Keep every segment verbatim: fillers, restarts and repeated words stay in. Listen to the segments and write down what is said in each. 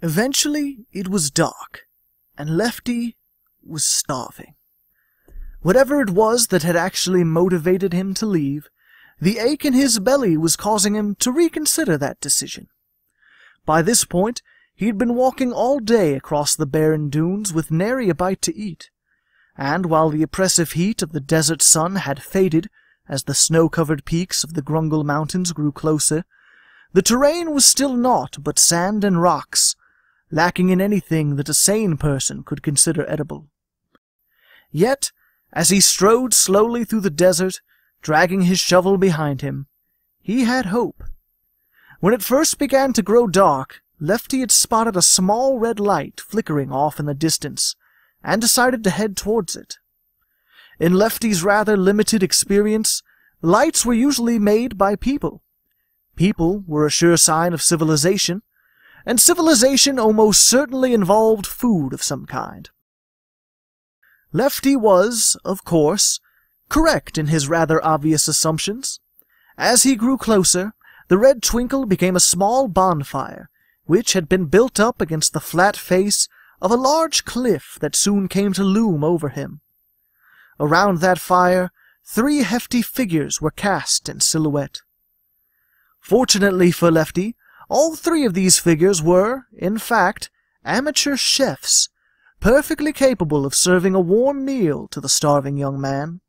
Eventually, it was dark, and Lefty was starving. Whatever it was that had actually motivated him to leave, the ache in his belly was causing him to reconsider that decision. By this point, he'd been walking all day across the barren dunes with nary a bite to eat, and while the oppressive heat of the desert sun had faded as the snow-covered peaks of the Grungle Mountains grew closer, the terrain was still naught but sand and rocks, lacking in anything that a sane person could consider edible. Yet, as he strode slowly through the desert, dragging his shovel behind him, he had hope. When it first began to grow dark, Lefty had spotted a small red light flickering off in the distance, and decided to head towards it. In Lefty's rather limited experience, lights were usually made by people. People were a sure sign of civilization, and civilization almost certainly involved food of some kind. Lefty was, of course, correct in his rather obvious assumptions. As he grew closer, the red twinkle became a small bonfire, which had been built up against the flat face of a large cliff that soon came to loom over him. Around that fire, three hefty figures were cast in silhouette. Fortunately for Lefty, all three of these figures were, in fact, amateur chefs, perfectly capable of serving a warm meal to the starving young man.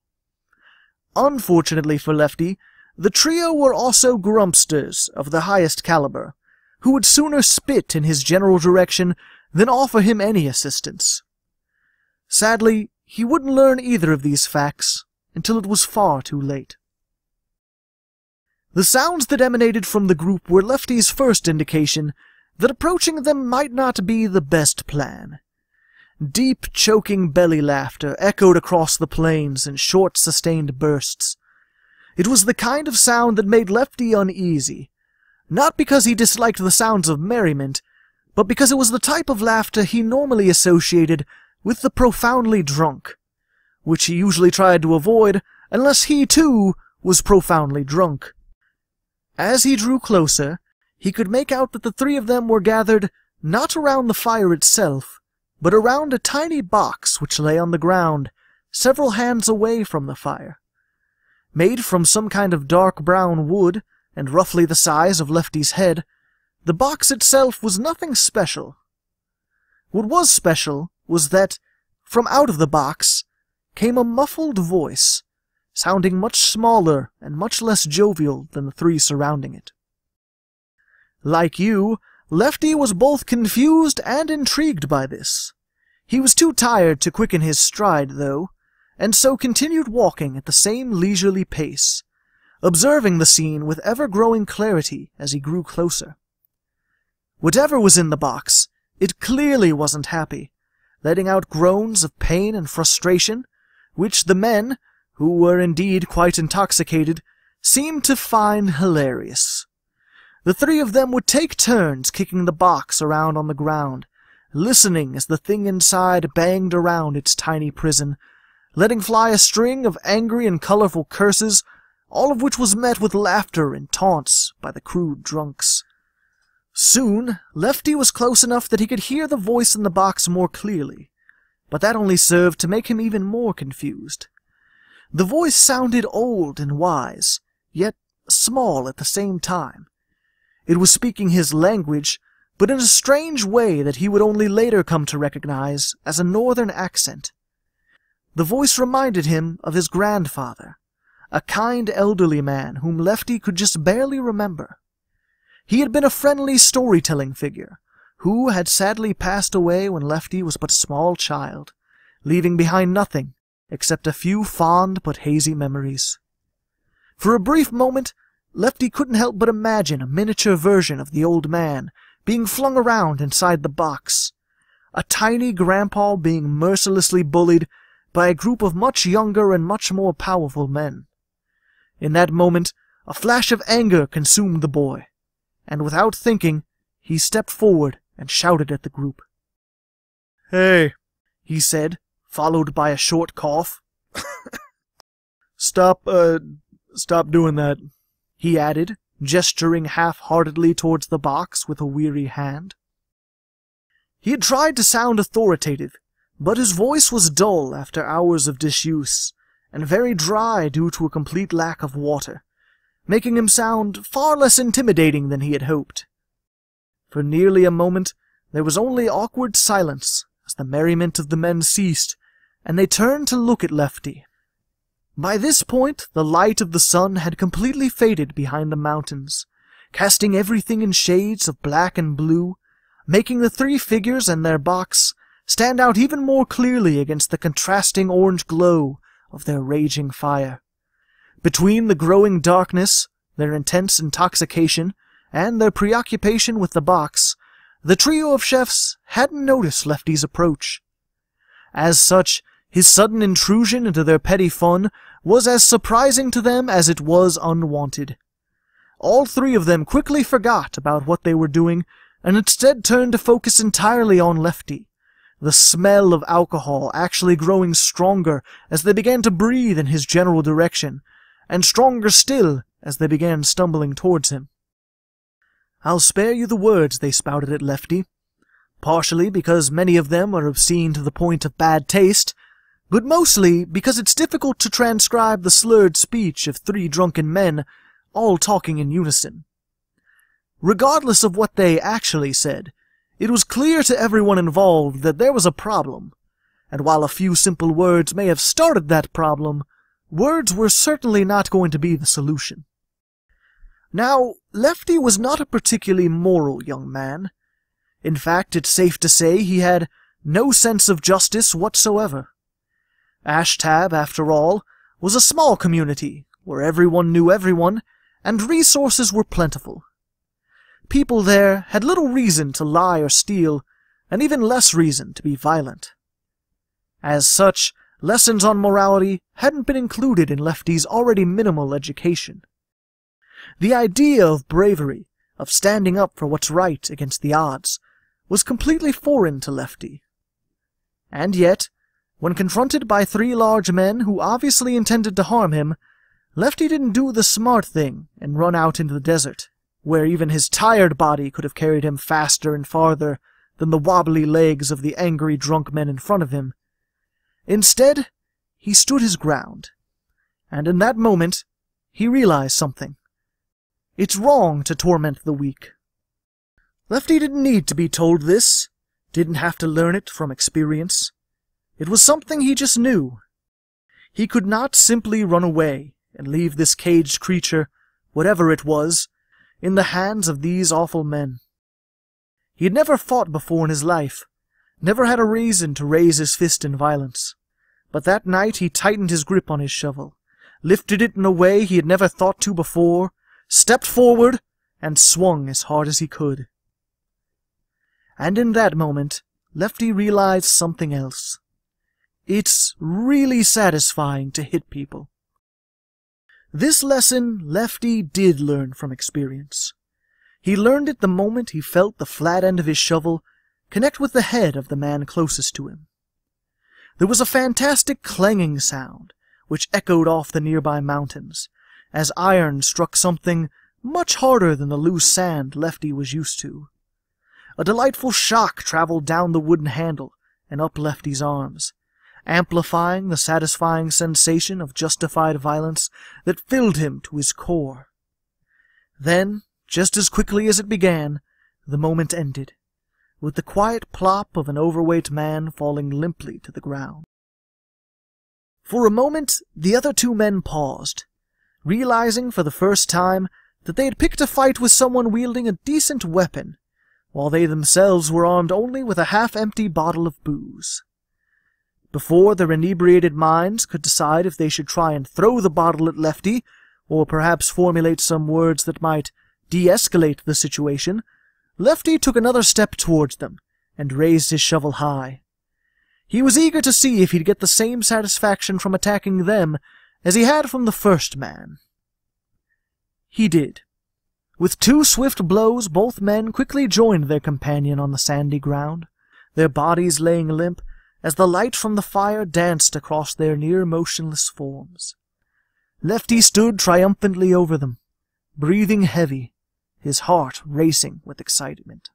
Unfortunately for Lefty, the trio were also grumpsters of the highest caliber, who would sooner spit in his general direction than offer him any assistance. Sadly, he wouldn't learn either of these facts until it was far too late. The sounds that emanated from the group were Lefty's first indication that approaching them might not be the best plan. Deep, choking belly laughter echoed across the plains in short, sustained bursts. It was the kind of sound that made Lefty uneasy, not because he disliked the sounds of merriment, but because it was the type of laughter he normally associated with the profoundly drunk, which he usually tried to avoid unless he, too, was profoundly drunk. As he drew closer, he could make out that the three of them were gathered not around the fire itself, but around a tiny box which lay on the ground, several hands away from the fire. Made from some kind of dark brown wood, and roughly the size of Lefty's head, the box itself was nothing special. What was special was that, from out of the box, came a muffled voice, sounding much smaller and much less jovial than the three surrounding it. Like you, Lefty was both confused and intrigued by this. He was too tired to quicken his stride, though, and so continued walking at the same leisurely pace, observing the scene with ever-growing clarity as he grew closer. Whatever was in the box, it clearly wasn't happy, letting out groans of pain and frustration, which the men, who were indeed quite intoxicated, seemed to find hilarious. The three of them would take turns kicking the box around on the ground, listening as the thing inside banged around its tiny prison, letting fly a string of angry and colorful curses, all of which was met with laughter and taunts by the crude drunks. Soon, Lefty was close enough that he could hear the voice in the box more clearly, but that only served to make him even more confused. The voice sounded old and wise, yet small at the same time. It was speaking his language, but in a strange way that he would only later come to recognize as a northern accent. The voice reminded him of his grandfather, a kind elderly man whom Lefty could just barely remember. He had been a friendly storytelling figure, who had sadly passed away when Lefty was but a small child, leaving behind nothing except a few fond but hazy memories. For a brief moment, Lefty couldn't help but imagine a miniature version of the old man being flung around inside the box, a tiny grandpa being mercilessly bullied by a group of much younger and much more powerful men. In that moment, a flash of anger consumed the boy, and without thinking, he stepped forward and shouted at the group. "Hey," he said, followed by a short cough. "Stop, uh, stop doing that," he added, gesturing half-heartedly towards the box with a weary hand. He had tried to sound authoritative, but his voice was dull after hours of disuse, and very dry due to a complete lack of water, making him sound far less intimidating than he had hoped. For nearly a moment there was only awkward silence as the merriment of the men ceased, and they turned to look at Lefty. By this point the light of the sun had completely faded behind the mountains, casting everything in shades of black and blue, making the three figures and their box stand out even more clearly against the contrasting orange glow of their raging fire. Between the growing darkness, their intense intoxication, and their preoccupation with the box, the trio of chefs hadn't noticed Lefty's approach. As such, his sudden intrusion into their petty fun was as surprising to them as it was unwanted. All three of them quickly forgot about what they were doing, and instead turned to focus entirely on Lefty, the smell of alcohol actually growing stronger as they began to breathe in his general direction, and stronger still as they began stumbling towards him. I'll spare you the words they spouted at Lefty, partially because many of them are obscene to the point of bad taste, but mostly because it's difficult to transcribe the slurred speech of three drunken men, all talking in unison. Regardless of what they actually said, it was clear to everyone involved that there was a problem, and while a few simple words may have started that problem, words were certainly not going to be the solution. Now, Lefty was not a particularly moral young man. In fact, it's safe to say he had no sense of justice whatsoever. Ashtab, after all, was a small community where everyone knew everyone, and resources were plentiful. People there had little reason to lie or steal, and even less reason to be violent. As such, lessons on morality hadn't been included in Lefty's already minimal education. The idea of bravery, of standing up for what's right against the odds, was completely foreign to Lefty. And yet, when confronted by three large men who obviously intended to harm him, Lefty didn't do the smart thing and run out into the desert, where even his tired body could have carried him faster and farther than the wobbly legs of the angry drunk men in front of him. Instead, he stood his ground, and in that moment he realized something. It's wrong to torment the weak. Lefty didn't need to be told this, didn't have to learn it from experience. It was something he just knew. He could not simply run away and leave this caged creature, whatever it was, in the hands of these awful men. He had never fought before in his life, never had a reason to raise his fist in violence. But that night he tightened his grip on his shovel, lifted it in a way he had never thought to before, stepped forward, and swung as hard as he could. And in that moment, Lefty realized something else. It's really satisfying to hit people. This lesson Lefty did learn from experience. He learned it the moment he felt the flat end of his shovel connect with the head of the man closest to him. There was a fantastic clanging sound, which echoed off the nearby mountains, as iron struck something much harder than the loose sand Lefty was used to. A delightful shock traveled down the wooden handle and up Lefty's arms, amplifying the satisfying sensation of justified violence that filled him to his core. Then, just as quickly as it began, the moment ended, with the quiet plop of an overweight man falling limply to the ground. For a moment, the other two men paused, realizing for the first time that they had picked a fight with someone wielding a decent weapon, while they themselves were armed only with a half-empty bottle of booze. Before their inebriated minds could decide if they should try and throw the bottle at Lefty, or perhaps formulate some words that might de-escalate the situation, Lefty took another step towards them, and raised his shovel high. He was eager to see if he'd get the same satisfaction from attacking them as he had from the first man. He did. With two swift blows, both men quickly joined their companion on the sandy ground, their bodies laying limp, as the light from the fire danced across their near-motionless forms. Lefty stood triumphantly over them, breathing heavy, his heart racing with excitement.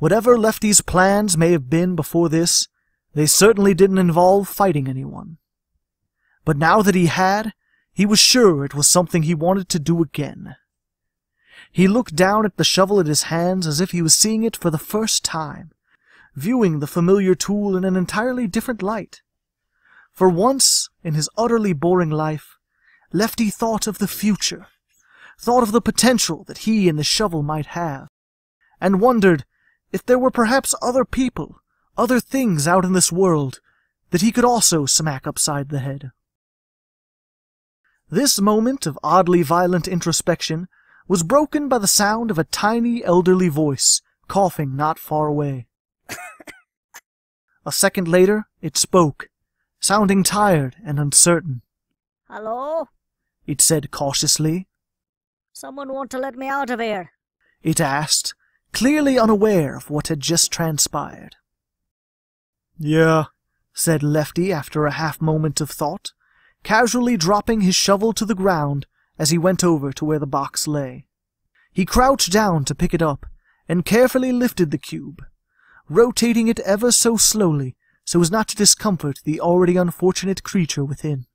Whatever Lefty's plans may have been before this, they certainly didn't involve fighting anyone. But now that he had, he was sure it was something he wanted to do again. He looked down at the shovel in his hands as if he was seeing it for the first time, viewing the familiar tool in an entirely different light. For once in his utterly boring life, Lefty thought of the future, thought of the potential that he and the shovel might have, and wondered if there were perhaps other people, other things out in this world that he could also smack upside the head. This moment of oddly violent introspection was broken by the sound of a tiny elderly voice coughing not far away. A second later, it spoke, sounding tired and uncertain. "Hello?" it said cautiously. "Someone want to let me out of here?" it asked, clearly unaware of what had just transpired. "Yeah," said Lefty after a half-moment of thought, casually dropping his shovel to the ground as he went over to where the box lay. He crouched down to pick it up, and carefully lifted the cube, rotating it ever so slowly so as not to discomfort the already unfortunate creature within.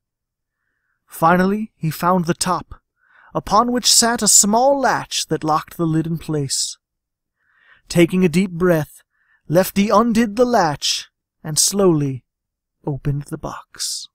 Finally, he found the top, upon which sat a small latch that locked the lid in place. Taking a deep breath, Lefty undid the latch and slowly opened the box.